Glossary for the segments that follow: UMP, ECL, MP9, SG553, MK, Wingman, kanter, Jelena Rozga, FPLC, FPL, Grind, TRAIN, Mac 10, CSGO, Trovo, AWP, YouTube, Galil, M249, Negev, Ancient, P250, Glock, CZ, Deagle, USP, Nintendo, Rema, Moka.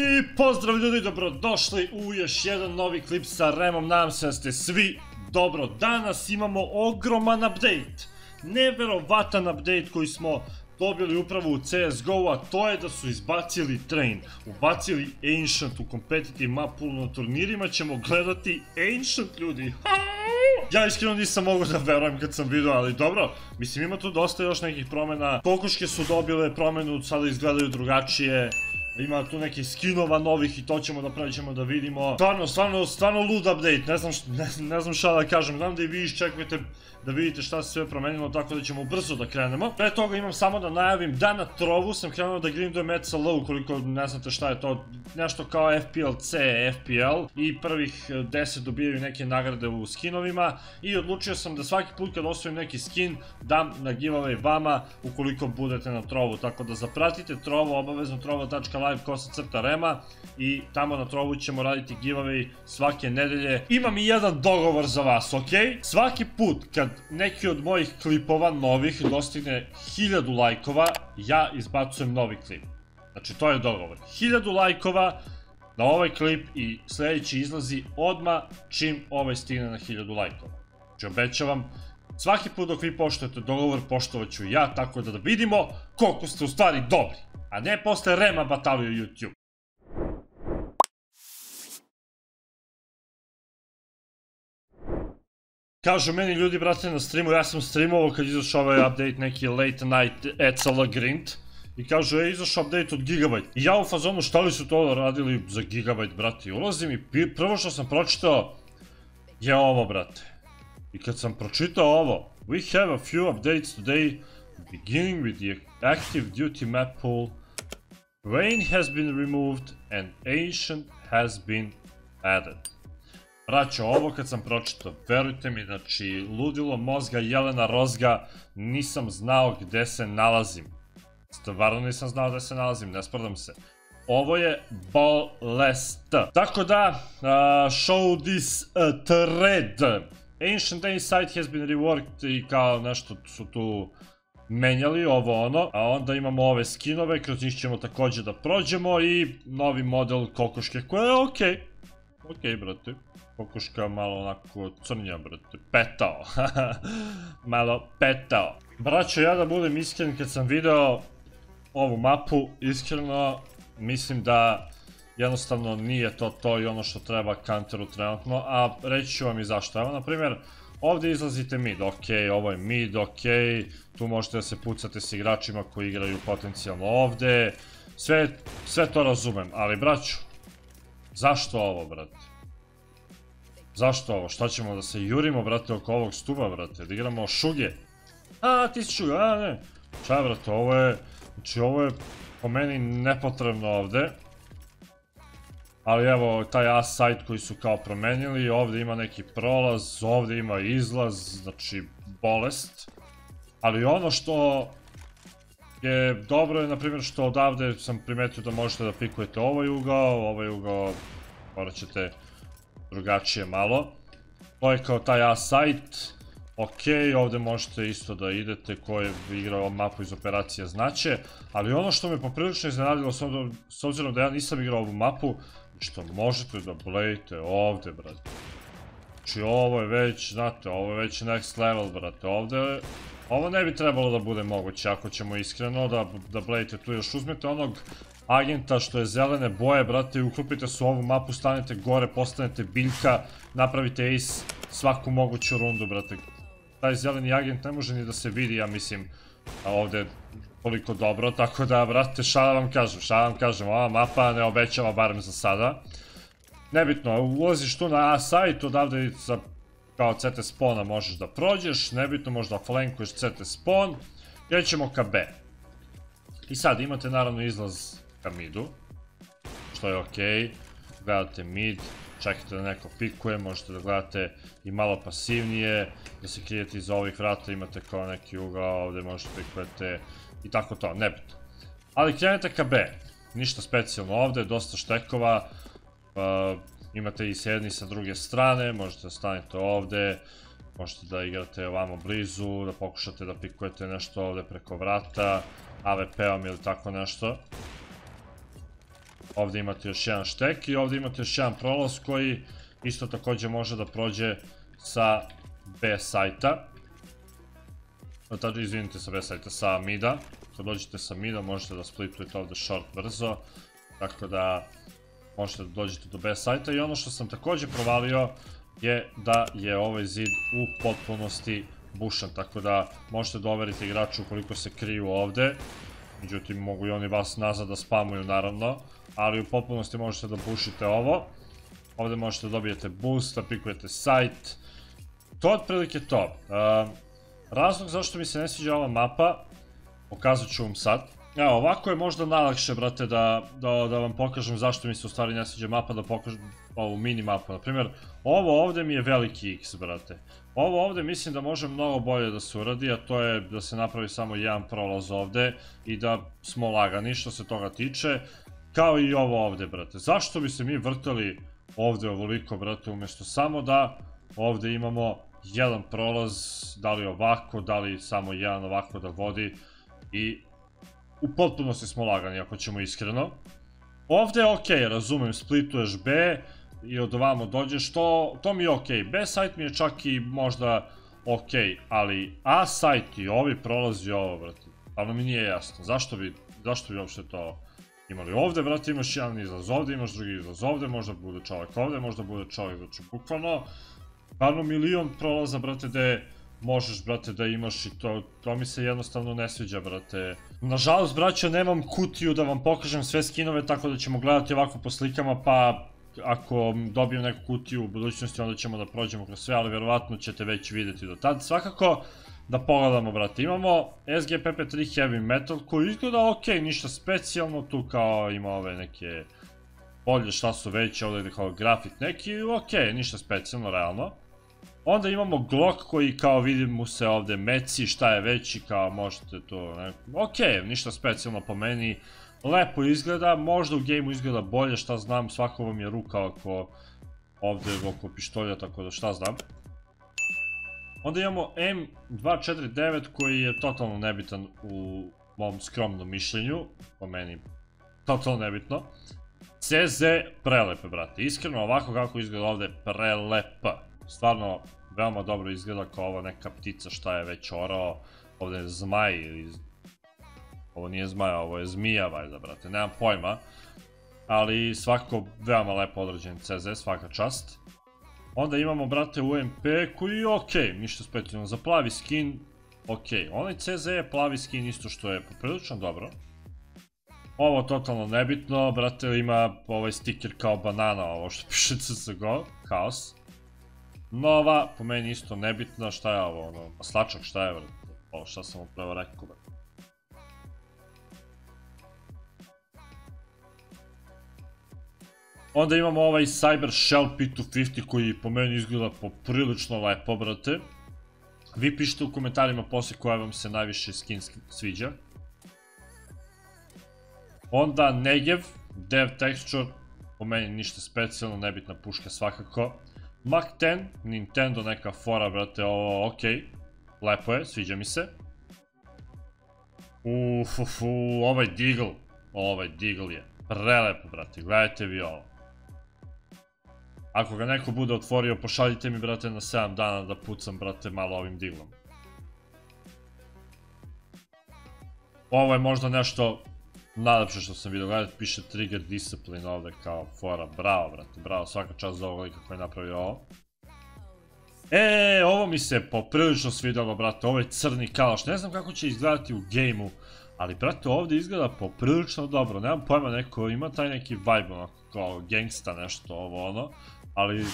I pozdrav ljudi, dobrodošli u još jedan novi klip sa Remom, nadam se da ste svi dobro. Danas imamo ogroman update, neverovatan update koji smo dobili upravo u CSGO-u, a to je da su izbacili TRAIN, ubacili Ancient u competitive mapu. Na turnirima ćemo gledati Ancient, ljudi. Ja iskreno nisam mogao da verujem kad sam vidio, ali dobro, mislim ima tu dosta još nekih promjena. Kokoške su dobile promjenu, sada izgledaju drugačije. Ima tu nekih skinova novih i to ćemo da pređemo da vidimo. Stvarno lud update, ne znam šta da kažem. Znam da i vi iščekujete da vidite šta se sve promenilo, tako da ćemo brzo da krenemo. Pre toga imam samo da najavim da na Trovu sam krenuo da grindujem ECL, ukoliko ne znate šta je to, nešto kao FPLC, FPL, i prvih 10 dobijaju neke nagrade u skinovima. I odlučio sam da svaki put kad osvojim neki skin dam na giveaway vama ukoliko budete na Trovu, tako da zapratite Trovo, obavezno trovo.live/Rema, i tamo na Trovu ćemo raditi giveaway svake nedelje. Imam i jedan dogovor za vas, ok? Svaki put kad neki od mojih klipova novih dostigne 1000 lajkova, ja izbacujem novi klip. Znači, to je dogovor. 1000 lajkova na ovaj klip i sljedeći izlazi odmah čim ovaj stigne na 1000 lajkova. Znači, obećavam, svaki put dok vi poštujete dogovor, poštovat ću ja, tako da vidimo koliko ste u stvari dobri, a ne posle Rema batalio YouTube. Kažu meni ljudi, brate, na streamu, ja sam streamovao kad izašao ovaj update, neki late night ECL grind, i kažu, izašao update od Gigabyte. I ja u fazonu, šta li su to radili za Gigabyte, brate, i ulazim i prvo što sam pročitao je ovo, brate. I kad sam pročitao ovo, we have a few updates today, beginning with the active duty map pool, TRAIN has been removed and Ancient has been added. Braćo, ovo kad sam pročitao, verujte mi, znači, ludilo mozga, Jelena Rozga, nisam znao gde se nalazim. Stvarno nisam znao gde se nalazim, ne sprdam se. Ovo je bolest. Tako da, show this thread. Ancient Day site has been reworked, i kao nešto su tu menjali, ovo ono, a onda imamo ove skinove, kroz njih ćemo također da prođemo, i novi model kokoške koja je okej. Okej, brate, kokoška malo onako crnja, brate, petao, malo petao. Braćo, ja da budem iskren, kad sam video ovu mapu, iskreno mislim da jednostavno nije to i ono što treba kanteru trenutno, a reći ću vam i zašto. Evo, na primjer, ovdje izlazite mid, okej, ovo je mid, okej, tu možete da se pucate s igračima koji igraju potencijalno ovdje, sve to razumem, ali braću, zašto ovo, brate? Zašto ovo? Šta ćemo da se jurimo, brate, oko ovog stuba, brate? Da igramo šuge? A, ti si šuga, a ne. Šta, brate, ovo je, znači ovo je po meni nepotrebno ovdje. Ali evo, taj A site koji su kao promenili, ovdje ima neki prolaz, ovdje ima izlaz, znači bolest. Ali ono što je dobro je, na primjer, što odavde sam primetio da možete da pikujete ovaj ugao morat ćete drugačije malo. To je kao taj A site, okej, ovdje možete isto da idete, ko je igrao mapu iz operacije znaće. Ali ono što me poprilično iznenadilo, s obzirom da ja nisam igrao ovu mapu, što možete da blejite ovdje, brate. Znači ovo je već, znate, ovo je već next level, brate, ovdje. Ovo ne bi trebalo da bude moguće, ako ćemo iskreno da blejite tu. Još uzmete onog agenta što je zelene boje, brate, i uklopite se u ovu mapu, stanete gore, postanete biljka, napravite ace svaku moguću rundu, brate. Taj zeleni agent ne može ni da se vidi, ja mislim, ovdje koliko dobro, tako da, brate, šta vam kažem, ova mapa ne obećava, barem za sada. Nebitno, ulaziš tu na A site, odavde sa kao CT spawna možeš da prođeš, nebitno, možda flankuješ CT spawn, krećemo ka B. I sad imate naravno izlaz ka midu, što je okej, gledate mid, čekajte da neko pikuje, možete da gledate i malo pasivnije, da se krijete iza ovih vrata, imate kao neki ugao, ovdje možete pikujete i tako to, nebitno. Ali krenete ka B, ništa specijalno ovdje, dosta štekova, imate i s jedne i sa druge strane, možete da stanete ovdje, možete da igrate ovamo blizu, da pokušate da pikujete nešto ovdje preko vrata, AWP-om ili tako nešto. Ovdje imate još jedan štek i ovdje imate još jedan prolaz koji isto također može da prođe sa B sajta. Izvinite, sa B sajta, sa mida. Kad dođete sa mida možete da splitujete ovdje short brzo. Tako da možete da dođete do B sajta. I ono što sam također provalio je da je ovaj zid u potpunosti bušan. Tako da možete da overite igraču ukoliko se kriju ovdje. Međutim, mogu i oni vas nazad da spamuju naravno. Ali u potpunosti možete da bušite ovo. Ovdje možete da dobijete boost, da pikujete sajt. To je otprilike to. Razlog zašto mi se ne sviđa ova mapa pokazat ću vam sad. Evo, ovako je možda najlakše, brate, da vam pokažem zašto mi se u stvari ne sviđa mapa, da pokažem ovu mini mapu. Naprimjer, ovo ovdje mi je veliki X, brate. Ovo ovdje mislim da može mnogo bolje da se uradi, a to je da se napravi samo jedan prolaz ovdje i da smo lagani što se toga tiče. Kao i ovo ovdje, brate. Zašto bi se mi vrtali ovdje ovoliko, brate, umjesto samo da ovdje imamo jedan prolaz, da li ovako, da li samo jedan ovako da vodi i u potpunosti smo lagani, ako ćemo iskreno. Ovdje je okej, razumijem, splituješ B i od ovamo dođeš, to mi je okej. B site mi je čak i možda okej, ali A site i ovi prolazi ovo, brate. Stvarno mi nije jasno, zašto bi uopšte to imali ovdje, brate, imaš jedan izlaz ovdje, imaš drugi izlaz ovdje, možda bude čovjek ovdje, možda bude čovjek, znači bukvalno. Stvarno milion prolaza, brate, gdje možeš, brate, da imaš i to mi se jednostavno ne sviđa, brate. Nažalost, braćo, nemam kutiju da vam pokažem sve skinove, tako da ćemo gledati ovako po slikama, pa ako dobijem neku kutiju u budućnosti, onda ćemo da prođemo kroz sve, ali vjerovatno ćete već vidjeti do tad. Svakako, da pogledamo, brate, imamo SG553 Heavy Metal, koji izgleda okej, ništa specijalno, tu kao ima ove neke bolje šta su veće, ovdje ide kao grafit neki, okej, ništa specijalno, realno. Onda imamo Glock koji kao vidim mu se ovdje meci, šta je veći, kao možete to, okej, ništa specijalno po meni, lepo izgleda, možda u gameu izgleda bolje, šta znam, svako vam je ruka oko ovdje oko pištolja, tako da šta znam. Onda imamo M249 koji je totalno nebitan u mom skromnom mišljenju, po meni totalno nebitno. CZ prelepe, brate, iskreno ovako kako izgleda ovdje prelepa. Stvarno, veoma dobro izgleda kao ova neka ptica šta je već orao, ovdje je zmaj ili... Ovo nije zmaja, ovo je zmija valjda, brate, nemam pojma. Ali svakako veoma lepo odrađen CZ, svaka čast. Onda imamo, brate, UMP koji je okej, ništa specijalno za plavi skin, okej. Onaj CZ je plavi skin isto što je poprilično dobro. Ovo totalno nebitno, brate, ima ovaj stiker kao banana, ovo što piše CSGO, kaos. Nova, po meni isto nebitna, šta je ovo, ono, maslačak, šta je, brate, ovo šta sam upravo rekao, brate. Onda imamo ovaj Cyber Shell P250 koji po meni izgleda poprilično lepo, brate. Vi pišite u komentarima poslije koja vam se najviše skin sviđa. Onda Negev, Dev Texture, po meni ništa specijalno, nebitna puška svakako. Mac 10, Nintendo neka fora, brate, ovo okej, lepo je, sviđa mi se. Ovaj Deagle je prelepo, brate, gledajte vi ovo. Ako ga neko bude otvorio, pošaljite mi, brate, na 7 dana da pucam, brate, malo ovim Deagleom. Ovo je možda nešto najlepše što sam vidio, gledajte, piše Trigger Discipline ovdje kao fora, bravo, brate, bravo, svaka čast za ovoga koji je napravio ovo. Ovo mi se poprilično svidjelo, brate, ovaj crni kalaš, ne znam kako će izgledati u gameu, ali, brate, ovdje izgleda poprilično dobro, nemam pojma, neko ima taj neki vibe, ono, kao gangsta nešto, ovo, ono, ali,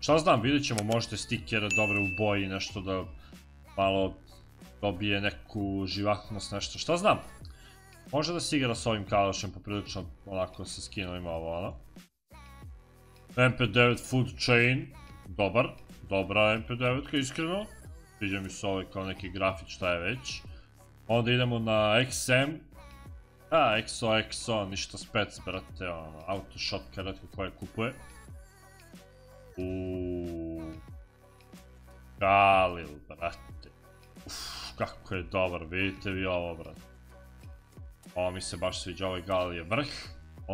šta znam, vidjet ćemo, možete stikere dobre u boji, nešto da malo dobije neku živahnost, nešto, šta znam. Može da se igra s ovim kalašem poprilično onako sa skinovima ovo ono. MP9 Food Chain, dobar, dobra MP9-ka iskreno. Sviđa mi se ovaj kao neki grafit šta je već. Onda idemo na XM. XO, ništa spec, brate, ono, autoshop karetka koja kupuje. Galil, brate. Kako je dobar, vidite vi ovo, brate. Ovo mi se baš sviđa, ovaj Galil je vrh.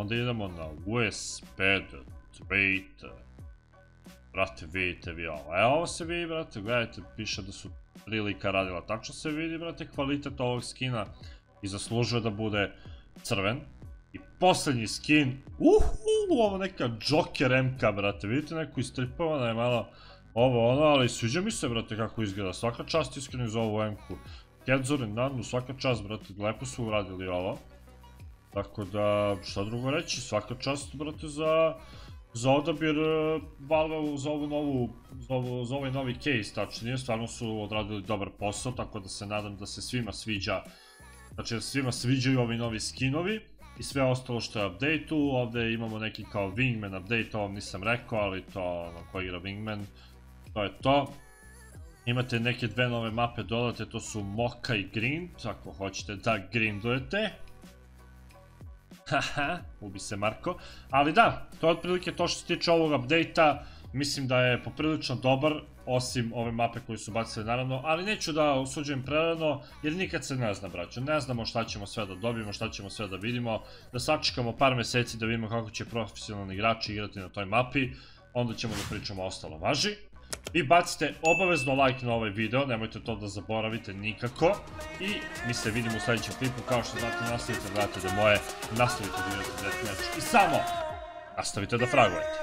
Onda idemo na USP, trade, brate, vidite vi ovo. Evo ovo se vidi, brate, gledajte, piše da su prilika radila. Tako što se vidi, brate, kvalitet ovog skina i zaslužuje da bude crven. I posljednji skin, ovo neka Joker MK, brate, vidite, neku istripovana je malo ovo ono, ali sviđa mi se, brate, kako izgleda. Svaka čast iskreno za ovu MK-u. Kedzor i Nanu, svaka čast, brate, lepo su uradili ovo. Tako da, šta drugo reći, svaka čast, brate, za odabir Valve za ovaj novi case, tačnije, stvarno su odradili dobar posao, tako da se nadam da se svima sviđa, znači da se svima sviđaju ovi novi skinovi i sve ostalo što je update-u. Ovdje imamo neki kao Wingman update, ovom nisam rekao, ali to na koji igra Wingman, to je to. Imate neke dve nove mape dodate, to su Moka i Grind, ako hoćete da grindujete. Haha, ubi se Marko. Ali da, to je otprilike to što se tiče ovog update-a. Mislim da je poprilično dobar, osim ove mape koje su bacili naravno, ali neću da osuđujem prerano, jer nikad se ne zna, braćo. Ne znamo šta ćemo sve da dobijemo, šta ćemo sve da vidimo, da sačekamo par meseci da vidimo kako će profesionalni igrači igrati na toj mapi, onda ćemo da pričamo ostalo, važi? I bacite obavezno like na ovaj video, nemojte to da zaboravite nikako. I mi se vidimo u sljedećem klipu, kao što znate nastavite da gledate da moje, nastavite da igrate deathmatch i samo nastavite da fragujete.